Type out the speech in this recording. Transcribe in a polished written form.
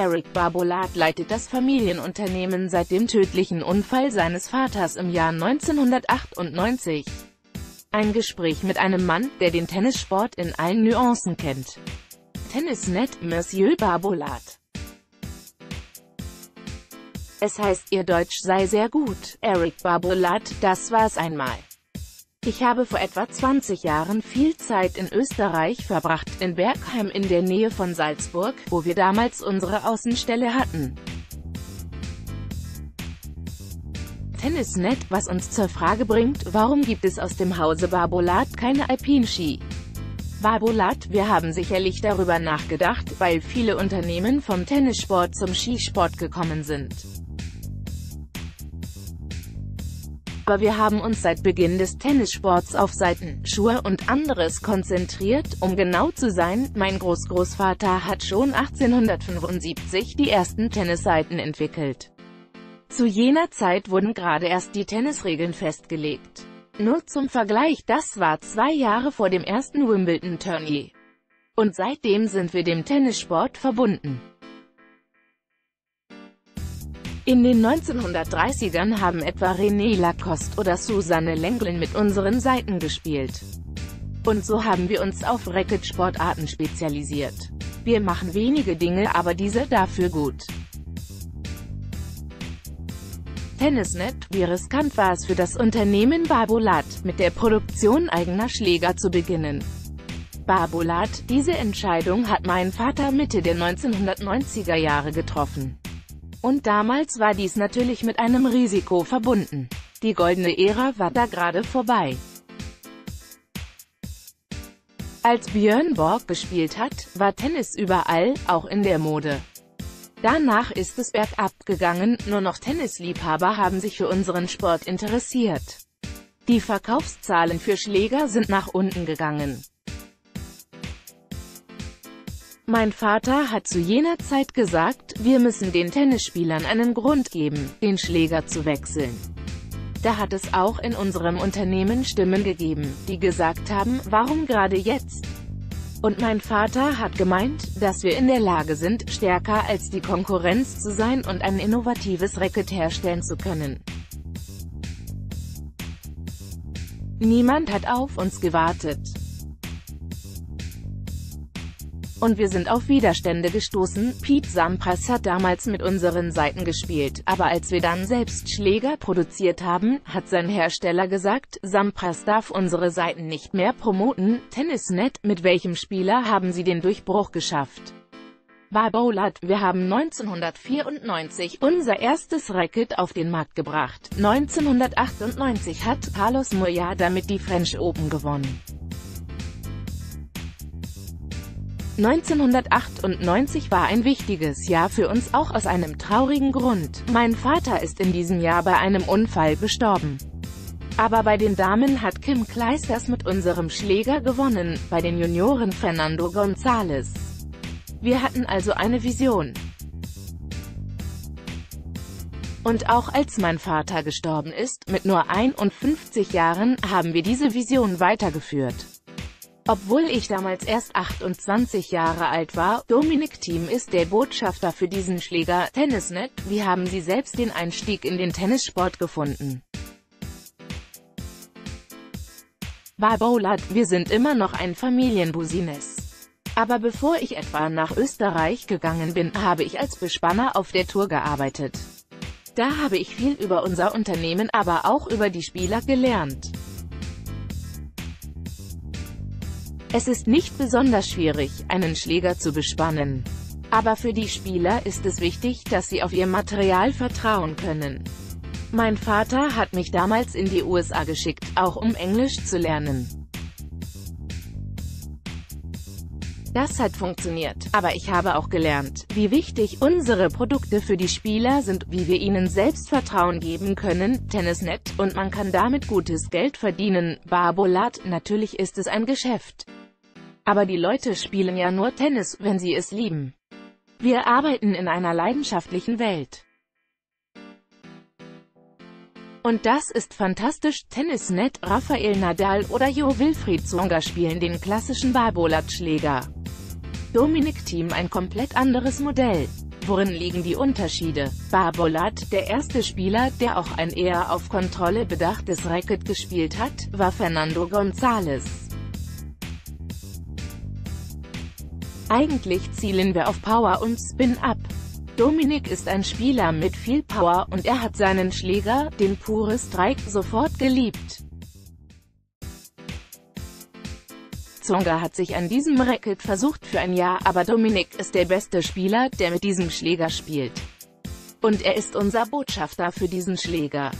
Eric Babolat leitet das Familienunternehmen seit dem tödlichen Unfall seines Vaters im Jahr 1998. Ein Gespräch mit einem Mann, der den Tennissport in allen Nuancen kennt. Tennisnet, Monsieur Babolat. Es heißt, ihr Deutsch sei sehr gut, Eric Babolat, das war's einmal. Ich habe vor etwa 20 Jahren viel Zeit in Österreich verbracht, in Bergheim in der Nähe von Salzburg, wo wir damals unsere Außenstelle hatten. Tennisnet, was uns zur Frage bringt, warum gibt es aus dem Hause Babolat keine Alpinski? Babolat, wir haben sicherlich darüber nachgedacht, weil viele Unternehmen vom Tennissport zum Skisport gekommen sind. Aber wir haben uns seit Beginn des Tennissports auf Seiten, Schuhe und anderes konzentriert, um genau zu sein, mein Großgroßvater hat schon 1875 die ersten Tennisseiten entwickelt. Zu jener Zeit wurden gerade erst die Tennisregeln festgelegt. Nur zum Vergleich, das war 2 Jahre vor dem ersten Wimbledon-Turnier. Und seitdem sind wir dem Tennissport verbunden. In den 1930ern haben etwa René Lacoste oder Susanne Lenglen mit unseren Seiten gespielt. Und so haben wir uns auf Racketsportarten spezialisiert. Wir machen wenige Dinge, aber diese dafür gut. Tennisnet, wie riskant war es für das Unternehmen Babolat, mit der Produktion eigener Schläger zu beginnen. Babolat, diese Entscheidung hat mein Vater Mitte der 1990er Jahre getroffen. Und damals war dies natürlich mit einem Risiko verbunden. Die goldene Ära war da gerade vorbei. Als Björn Borg gespielt hat, war Tennis überall, auch in der Mode. Danach ist es bergab gegangen, nur noch Tennisliebhaber haben sich für unseren Sport interessiert. Die Verkaufszahlen für Schläger sind nach unten gegangen. Mein Vater hat zu jener Zeit gesagt, wir müssen den Tennisspielern einen Grund geben, den Schläger zu wechseln. Da hat es auch in unserem Unternehmen Stimmen gegeben, die gesagt haben, warum gerade jetzt? Und mein Vater hat gemeint, dass wir in der Lage sind, stärker als die Konkurrenz zu sein und ein innovatives Racket herstellen zu können. Niemand hat auf uns gewartet. Und wir sind auf Widerstände gestoßen. Pete Sampras hat damals mit unseren Seiten gespielt, aber als wir dann selbst Schläger produziert haben, hat sein Hersteller gesagt, Sampras darf unsere Seiten nicht mehr promoten. Tennisnet, mit welchem Spieler haben sie den Durchbruch geschafft? Babolat, wir haben 1994 unser erstes Racket auf den Markt gebracht. 1998 hat Carlos Moya damit die French Open gewonnen. 1998 war ein wichtiges Jahr für uns, auch aus einem traurigen Grund. Mein Vater ist in diesem Jahr bei einem Unfall gestorben. Aber bei den Damen hat Kim Clijsters mit unserem Schläger gewonnen, bei den Junioren Fernando González. Wir hatten also eine Vision. Und auch als mein Vater gestorben ist, mit nur 51 Jahren, haben wir diese Vision weitergeführt. Obwohl ich damals erst 28 Jahre alt war, Dominic Thiem ist der Botschafter für diesen Schläger. Tennisnet, wie haben Sie selbst den Einstieg in den Tennissport gefunden? Babolat, wir sind immer noch ein Familienbusiness. Aber bevor ich etwa nach Österreich gegangen bin, habe ich als Bespanner auf der Tour gearbeitet. Da habe ich viel über unser Unternehmen, aber auch über die Spieler gelernt. Es ist nicht besonders schwierig, einen Schläger zu bespannen. Aber für die Spieler ist es wichtig, dass sie auf ihr Material vertrauen können. Mein Vater hat mich damals in die USA geschickt, auch um Englisch zu lernen. Das hat funktioniert, aber ich habe auch gelernt, wie wichtig unsere Produkte für die Spieler sind, wie wir ihnen Selbstvertrauen geben können. Tennisnet, und man kann damit gutes Geld verdienen. Babolat, natürlich ist es ein Geschäft. Aber die Leute spielen ja nur Tennis, wenn sie es lieben. Wir arbeiten in einer leidenschaftlichen Welt. Und das ist fantastisch. Tennisnet, Rafael Nadal oder Jo Wilfried Tsonga spielen den klassischen Babolat-Schläger. Dominic Thiem ein komplett anderes Modell. Worin liegen die Unterschiede? Babolat, der erste Spieler, der auch ein eher auf Kontrolle bedachtes Racket gespielt hat, war Fernando González. Eigentlich zielen wir auf Power und Spin ab. Dominic ist ein Spieler mit viel Power und er hat seinen Schläger, den Pure Strike, sofort geliebt. Tsonga hat sich an diesem Racket versucht für ein Jahr, aber Dominic ist der beste Spieler, der mit diesem Schläger spielt. Und er ist unser Botschafter für diesen Schläger.